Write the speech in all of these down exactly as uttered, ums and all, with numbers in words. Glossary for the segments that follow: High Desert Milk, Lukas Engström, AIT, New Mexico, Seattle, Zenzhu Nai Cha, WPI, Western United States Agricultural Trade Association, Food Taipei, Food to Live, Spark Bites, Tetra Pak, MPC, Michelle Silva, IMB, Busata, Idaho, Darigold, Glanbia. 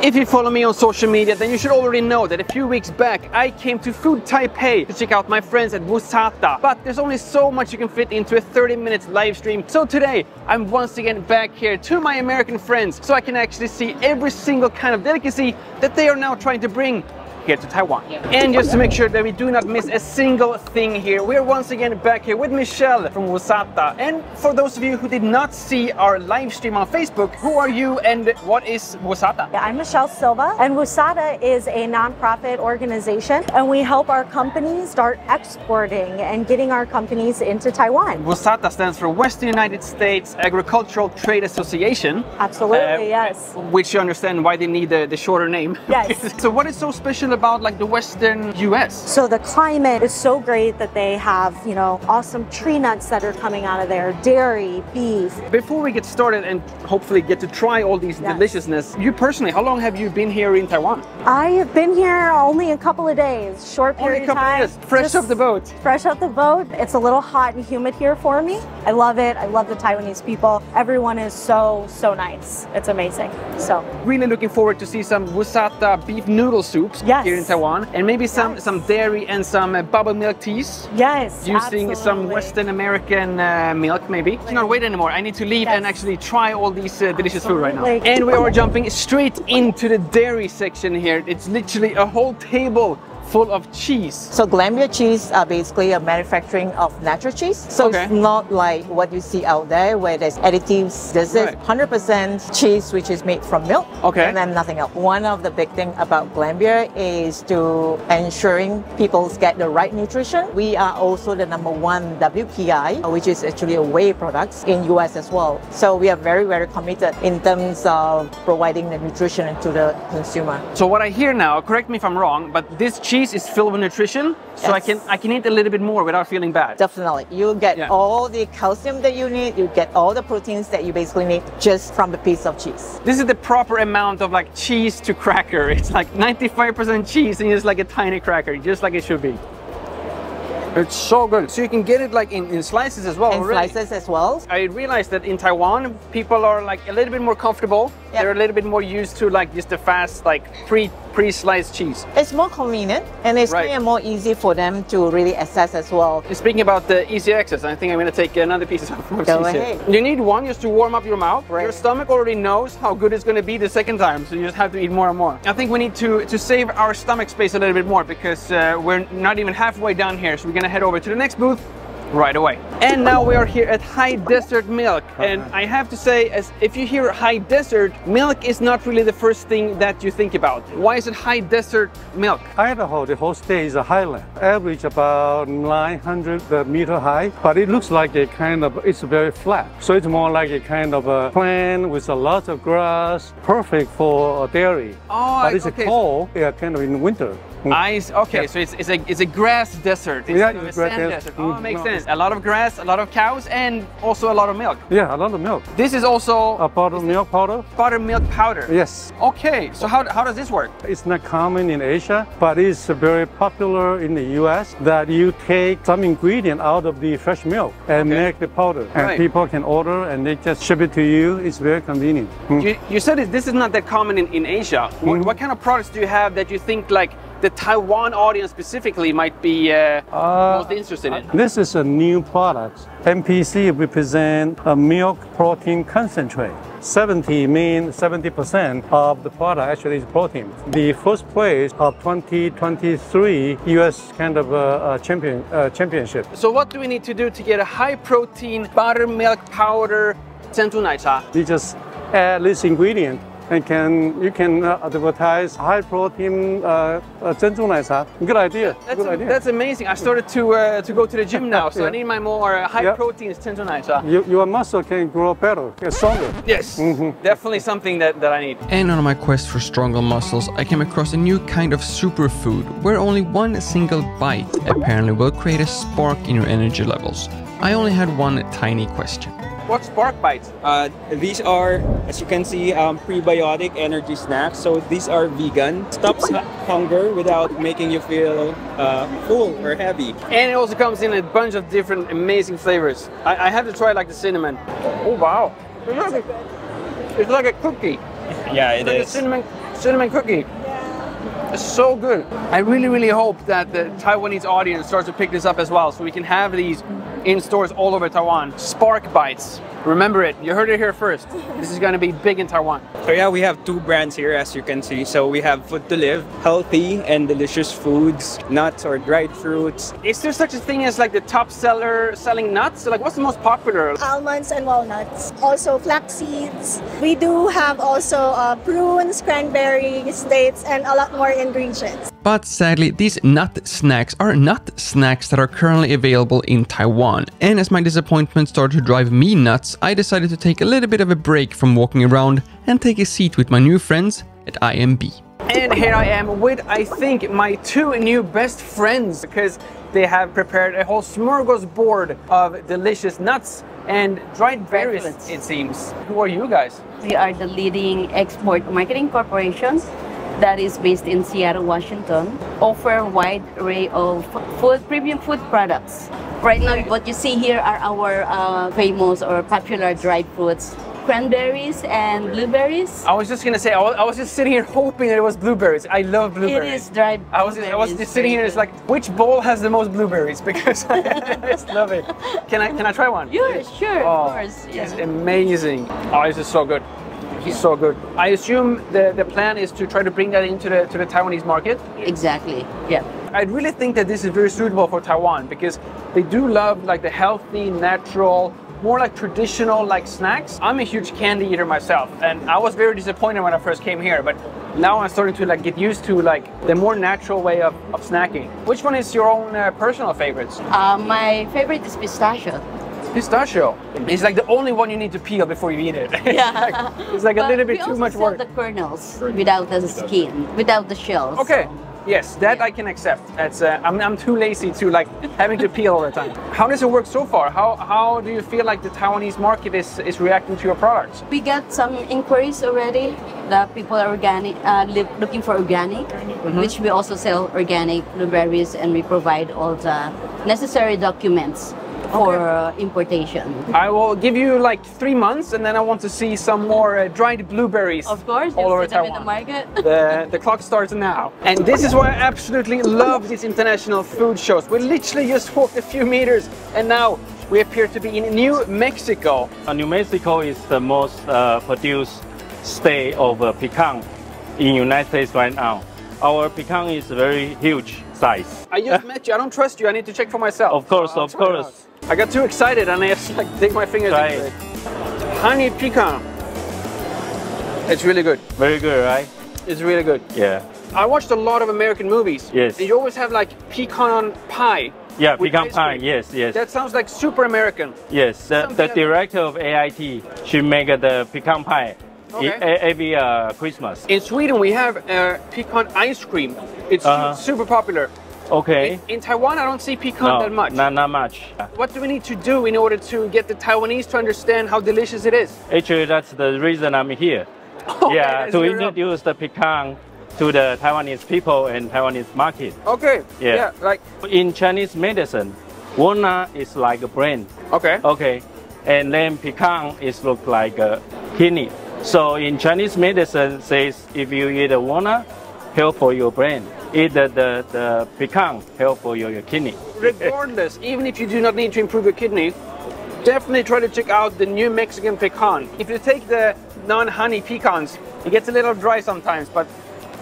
If you follow me on social media, then you should already know that a few weeks back I came to Food Taipei to check out my friends at Busata. But there's only so much you can fit into a thirty minute live stream. So today I'm once again back here to my American friends so I can actually see every single kind of delicacy that they are now trying to bring here to Taiwan. And just to make sure that we do not miss a single thing here, we're once again back here with Michelle from Busata. And for those of you who did not see our live stream on Facebook, who are you and what is Busata? Yeah, I'm Michelle Silva, and Busata is a nonprofit organization, and we help our companies start exporting and getting our companies into Taiwan. Busata stands for Western United States Agricultural Trade Association. Absolutely, uh, yes. Which you understand why they need the, the shorter name. Yes. So what is so special about about like the Western U S? So the climate is so great that they have, you know, awesome tree nuts that are coming out of there, dairy, beef. Before we get started and hopefully get to try all these yes. deliciousness, you personally, how long have you been here in Taiwan? I have been here only a couple of days, short period of time. Of days. Fresh off the boat. Fresh off the boat. It's a little hot and humid here for me. I love it. I love the Taiwanese people. Everyone is so, so nice. It's amazing. So really looking forward to see some Busata beef noodle soups. Yes. Here in Taiwan, and maybe some yes. some dairy and some uh, bubble milk teas. Yes, using absolutely. some Western American uh, milk, maybe. I cannot wait anymore. I need to leave yes. and actually try all these uh, delicious food right now. And we are jumping straight into the dairy section here. It's literally a whole table full of cheese. So Glanbia cheese are basically a manufacturing of natural cheese. So okay. it's not like what you see out there where there's additives. This right. is one hundred percent cheese which is made from milk okay. and then nothing else. One of the big things about Glanbia is to ensuring people get the right nutrition. We are also the number one W P I, which is actually a whey products in U S as well. So we are very, very committed in terms of providing the nutrition to the consumer. So what I hear now, correct me if I'm wrong, but this cheese Cheese is filled with nutrition, so yes. I can I can eat a little bit more without feeling bad. Definitely, you get yeah. all the calcium that you need. You get all the proteins that you basically need just from the piece of cheese. This is the proper amount of like cheese to cracker. It's like ninety-five percent cheese and it's like a tiny cracker, just like it should be. It's so good. So you can get it like in, in slices as well. In already. slices as well. I realized that in Taiwan, people are like a little bit more comfortable. Yep. They're a little bit more used to like just the fast, like pre pre-sliced cheese. It's more convenient and it's right. really more easy for them to really access as well. Speaking about the easy access, I think I'm going to take another piece of cheese. Go ahead. Here. You need one just to warm up your mouth. Right. Your stomach already knows how good it's going to be the second time, so you just have to eat more and more. I think we need to to save our stomach space a little bit more because uh, we're not even halfway down here, so we. Gonna head over to the next booth right away. And now we are here at High Desert Milk, and I have to say, as if you hear High Desert Milk, is not really the first thing that you think about. Why is it High Desert Milk? Idaho, the whole state is a highland, average about nine hundred meter high, but it looks like a kind of, it's very flat, so it's more like a kind of a plain with a lot of grass, perfect for dairy. Oh, but it's okay. cold, yeah, kind of in winter. Ice, okay, yeah. so it's, it's, a, it's a grass desert, it's yeah, a sand desert. desert. Oh, it makes no. sense. A lot of grass, a lot of cows, and also a lot of milk. Yeah, a lot of milk. This is also... A buttermilk powder? Buttermilk powder. Yes. Okay, so how, how does this work? It's not common in Asia, but it's very popular in the U S that you take some ingredient out of the fresh milk and okay. make the powder. And right. people can order and they just ship it to you. It's very convenient. Mm. You, you said this is not that common in, in Asia. Mm. What, what kind of products do you have that you think like the Taiwan audience specifically might be uh, uh, most interested in? This is a new product. M P C represents a milk protein concentrate. seventy means seventy percent of the product actually is protein. The first place of twenty twenty-three U S kind of uh, uh, champion, uh, championship. So what do we need to do to get a high protein buttermilk powder Zenzhu Nai Cha? You just add this ingredient. And can, you can advertise high protein uh, uh, Zenzhu Nai Cha. Good idea. That's, Good a, idea. That's amazing. I started to uh, to go to the gym now, so yeah. I need my more high yeah. protein Zenzhu Nai Cha. You, your muscle can grow better, get stronger. Yes, mm-hmm. definitely something that, that I need. And on my quest for stronger muscles, I came across a new kind of superfood where only one single bite apparently will create a spark in your energy levels. I only had one tiny question. What Spark Bites? Uh, these are, as you can see, um, prebiotic energy snacks. So these are vegan. Stops hunger without making you feel uh, full or heavy. And it also comes in a bunch of different amazing flavors. I, I have to try like the cinnamon. Oh wow! It's like a, it's like a cookie. Yeah, it it's is. Like a cinnamon cinnamon cookie. It's so good. I really, really hope that the Taiwanese audience starts to pick this up as well, so we can have these in stores all over Taiwan. Spark Bites. Remember it. You heard it here first. This is going to be big in Taiwan. So yeah, we have two brands here, as you can see. So we have Food to Live, healthy and delicious foods, nuts or dried fruits. Is there such a thing as like the top seller selling nuts? Like what's the most popular? Almonds and walnuts. Also flax seeds. We do have also uh, prunes, cranberries, dates, and a lot more ingredients. But sadly, these nut snacks are not snacks that are currently available in Taiwan. And as my disappointment started to drive me nuts, I decided to take a little bit of a break from walking around and take a seat with my new friends at I M B. And here I am with, I think, my two new best friends, because they have prepared a whole smorgasbord of delicious nuts and dried berries, it seems. Who are you guys? We are the leading export marketing corporations that is based in Seattle, Washington, offer a wide array of food, premium food products. Right now, what you see here are our uh, famous or popular dried fruits, cranberries and blueberries. I was just gonna say, I was, I was just sitting here hoping that it was blueberries. I love blueberries. It is dried blueberries. I was, I was just sitting here, it's like, which bowl has the most blueberries? Because I just love it. Can I, can I try one? Sure, sure, oh, of course. Yeah. It's amazing. Oh, this is so good. So good. I assume the, the plan is to try to bring that into the, to the Taiwanese market? Exactly, yeah. I really think that this is very suitable for Taiwan because they do love like the healthy, natural, more like traditional like snacks. I'm a huge candy eater myself and I was very disappointed when I first came here, but now I'm starting to like get used to like the more natural way of, of snacking. Which one is your own uh, personal favorites? Uh, my favorite is pistachio. Pistachio. It's like the only one you need to peel before you eat it. It's yeah. Like, it's like a little bit too much work. We also sell the kernels without the skin, without the shells. Okay. So. Yes, that yeah. I can accept. That's uh, I'm, I'm too lazy to like having to peel all the time. How does it work so far? How how do you feel like the Taiwanese market is is reacting to your products? We got some inquiries already that people are organic, uh, live, looking for organic, mm-hmm. which we also sell organic blueberries, and we provide all the necessary documents. For okay. importation. I will give you like three months and then I want to see some more uh, dried blueberries. Of course, all over Taiwan. In the market. the, the clock starts now. And this is why I absolutely love these international food shows. We literally just walked a few meters and now we appear to be in New Mexico. Uh, New Mexico is the most uh, produced state of uh, pecan in United States right now. Our pecan is very huge size. I just met you, I don't trust you, I need to check for myself. Of course, so of course. I got too excited and I just like dig my fingers right. into it. Honey pecan. It's really good. Very good, right? It's really good. Yeah. I watched a lot of American movies. Yes. And you always have like pecan pie. Yeah, pecan pie, yes, yes. That sounds like super American. Yes, the, the director of A I T, she made the pecan pie. Okay. Every uh, Christmas. In Sweden we have uh, pecan ice cream. It's uh, super popular. Okay. In, in Taiwan I don't see pecan no, that much. Not, not much. What do we need to do in order to get the Taiwanese to understand how delicious it is? Actually that's the reason I'm here. Okay, yeah, to introduce the pecan to the Taiwanese people and Taiwanese market. Okay. Yeah. yeah like in Chinese medicine, walnut is like a brain. Okay. Okay. And then pecan is look like a kidney. So in Chinese medicine says if you eat a walnut, help for your brain. Eat the, the, the pecan, help for your, your kidney. Regardless, even if you do not need to improve your kidney, definitely try to check out the New Mexican pecan. If you take the non-honey pecans, it gets a little dry sometimes, but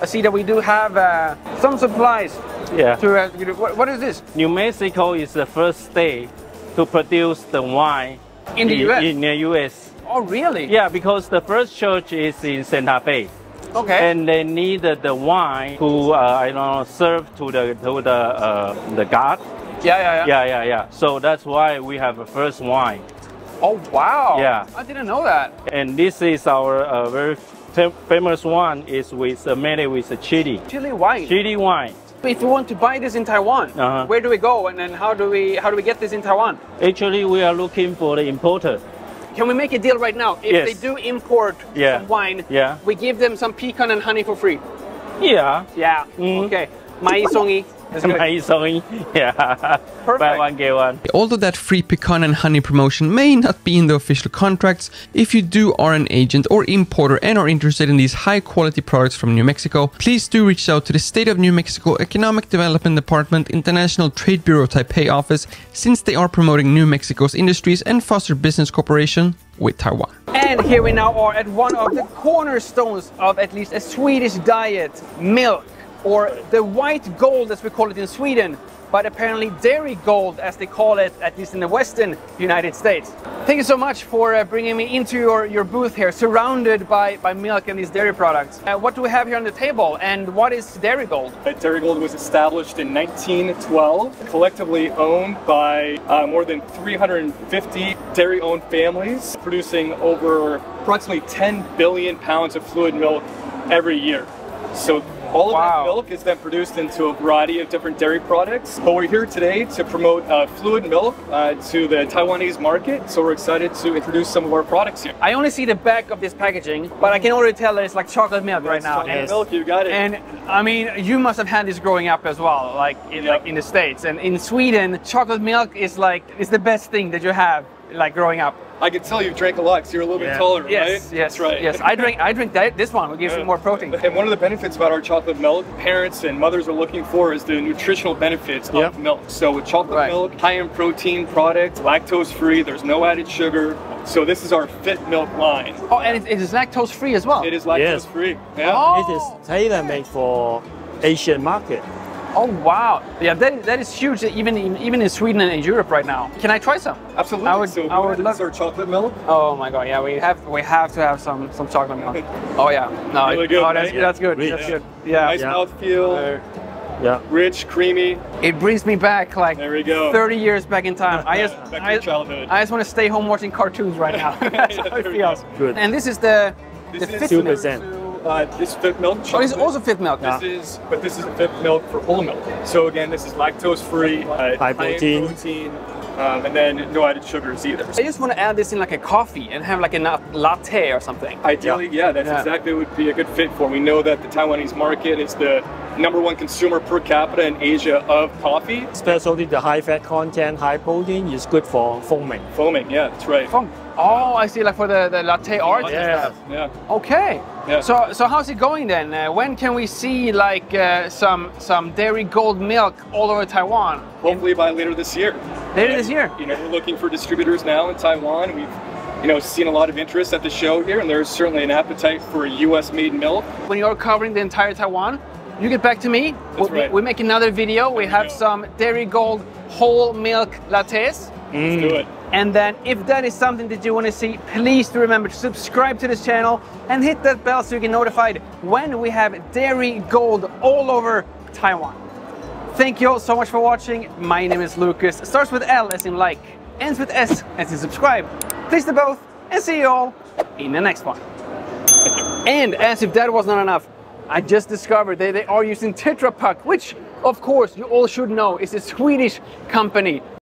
I see that we do have uh, some supplies. Yeah. To, uh, what, what is this? New Mexico is the first state to produce the wine in the U S. In the U S. Oh, really? Yeah, because the first church is in Santa Fe. Okay. And they need the wine to, uh, I don't know, serve to the to the uh, the God. Yeah, yeah, yeah. Yeah, yeah, yeah. So that's why we have the first wine. Oh, wow. Yeah. I didn't know that. And this is our uh, very famous one is with, uh, made with a chili. Chili wine? Chili wine. If you want to buy this in Taiwan, uh-huh. where do we go and then how do we, how do we get this in Taiwan? Actually, we are looking for the importer. Can we make a deal right now? If yes. they do import yeah. some wine, yeah. we give them some pecan and honey for free. Yeah. Yeah. Mm. Okay. Mai songi. Amazing. Yeah. Perfect. Buy one, get one. Although that free pecan and honey promotion may not be in the official contracts, if you do are an agent or importer and are interested in these high quality products from New Mexico, please do reach out to the State of New Mexico Economic Development Department International Trade Bureau Taipei office, since they are promoting New Mexico's industries and foster business cooperation with Taiwan. And here we now are at one of the cornerstones of at least a Swedish diet, milk, or the white gold as we call it in Sweden, but apparently dairy gold as they call it, at least in the Western United States. Thank you so much for uh, bringing me into your, your booth here, surrounded by, by milk and these dairy products. Uh, what do we have here on the table, and what is Darigold? Darigold was established in nineteen twelve, collectively owned by uh, more than three hundred fifty dairy-owned families, producing over approximately ten billion pounds of fluid milk every year. So all of wow. that milk is then produced into a variety of different dairy products. But we're here today to promote uh, fluid milk uh, to the Taiwanese market. So we're excited to introduce some of our products here. I only see the back of this packaging, but I can already tell that it's like chocolate milk right now. Chocolate yes. milk, you got it. And I mean, you must have had this growing up as well, like in, yep. like in the States. And in Sweden, chocolate milk is like, it's the best thing that you have, like growing up. I can tell you drank a lot because you're a little yeah. bit taller, yes, right? Yes, that's right. Yes, I drink, I drink that, this one, which gives yeah. me more protein. And one of the benefits about our chocolate milk, parents and mothers are looking for, is the nutritional benefits yep. of milk. So with chocolate right. milk, high in protein product, lactose free, there's no added sugar. So this is our Fit Milk line. Oh, and it is lactose free as well? It is lactose yes. free. Yeah. Oh. It is tailor-made for Asian market. Oh wow! Yeah, that that is huge. Even in, even in Sweden and in Europe right now. Can I try some? Absolutely. I would. So I would love our chocolate milk. Oh my god! Yeah, we have we have to have some some chocolate milk. Oh yeah. No, really good, oh, that's, yeah. that's good. Rich. That's good. Yeah. Nice yeah. mouthfeel. Uh, yeah. Rich, creamy. It brings me back like there we go. thirty years back in time. I just back I, to childhood. I just want to stay home watching cartoons right now. That's yeah, how it feels. Good. And this is the. This the is two percent. Uh, this Fit Milk chocolate. Oh, it's also Fit Milk. This yeah. is, but this is Fit Milk for whole milk. So again, this is lactose-free, uh, high protein, protein um, and then no added sugars either. I just want to add this in like a coffee and have like a latte or something. Ideally, yeah, yeah that's yeah. exactly what would be a good fit for. We know that the Taiwanese market is the number one consumer per capita in Asia of coffee. Especially the high-fat content, high protein is good for foaming. Foaming, yeah, that's right. Foam. Oh, I see, like for the, the latte art? Yeah. yeah. Okay. Yeah. So so how's it going then? Uh, when can we see like uh, some some Darigold milk all over Taiwan? Hopefully by later this year. Later and, this year? You know, we're looking for distributors now in Taiwan. We've you know seen a lot of interest at the show here, and there's certainly an appetite for U S made milk. When you're covering the entire Taiwan, you get back to me. That's right. We, we make another video. There we have go. some Darigold whole milk lattes. Mm. Let's do it. And then if that is something that you want to see, please do remember to subscribe to this channel and hit that bell so you get notified when we have Darigold all over Taiwan. Thank you all so much for watching. My name is Lucas. It starts with L as in like, ends with S as in subscribe. Please do both and see you all in the next one. And as if that was not enough, I just discovered that they are using Tetra Pak, which of course you all should know is a Swedish company.